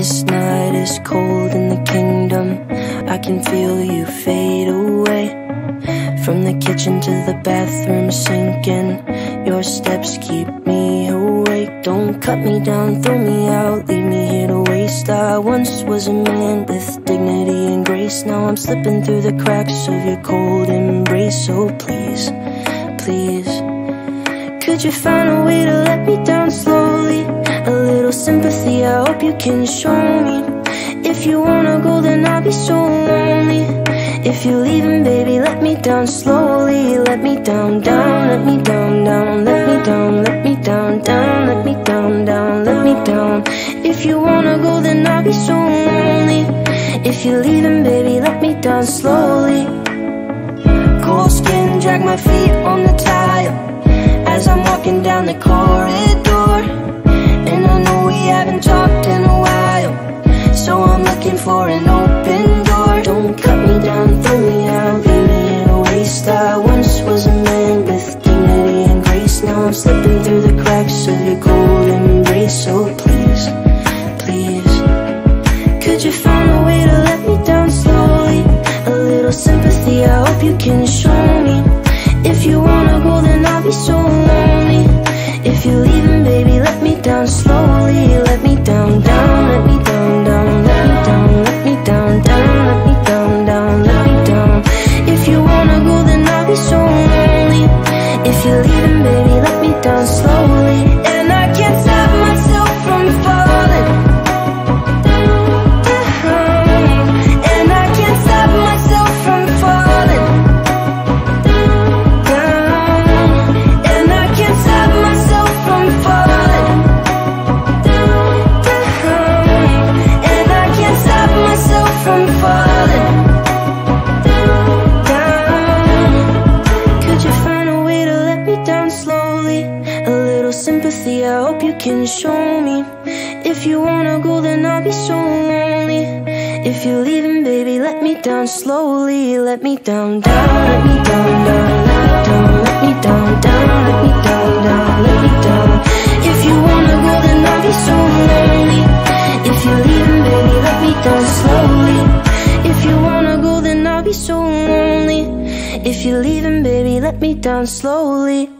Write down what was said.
This night is cold in the kingdom. I can feel you fade away. From the kitchen to the bathroom sinking, your steps keep me awake. Don't cut me down, throw me out, leave me here to waste. I once was a man with dignity and grace. Now I'm slipping through the cracks of your cold embrace. So please, please, could you find a way to let me down slowly? A little sympathy, I hope you can show me. If you wanna go, then I'll be so lonely. If you're leaving, baby, let me down slowly. Let me down, let me down, let me down, let me down, let me down, let me down. If you wanna go, then I'll be so lonely. If you're leaving, baby, let me down slowly. Cold skin, drag my feet on the tile as I'm walking down the corridor. And I know we haven't talked in a while, so I'm looking for an open door. Don't cut me down, throw me out, leave me in a waste. I once was a man with dignity and grace. Now I'm slipping through the cracks of your cold embrace. So please, please, could you find a way to let me down slowly? A little sympathy, I hope you can show me. If you wanna go, then I'll be so lonely. If you're leaving, baby, let me down slowly. Let me down, let me down, let me down, let me down, let me down, let me down. If you wanna go, then I'll be so lonely. If you're leaving, baby, let me down slowly. And I can't stop myself from falling. And I can't stop myself from falling. I hope you can show me. If you wanna go, then I'll be so lonely. If you're leaving, baby, let me down slowly. Let me down, let me down, let me down, let me down, let me down. If you wanna go, then I'll be so lonely. If you're leaving, baby, let me down slowly. If you wanna go, then I'll be so lonely. If you're leaving, baby, let me down slowly.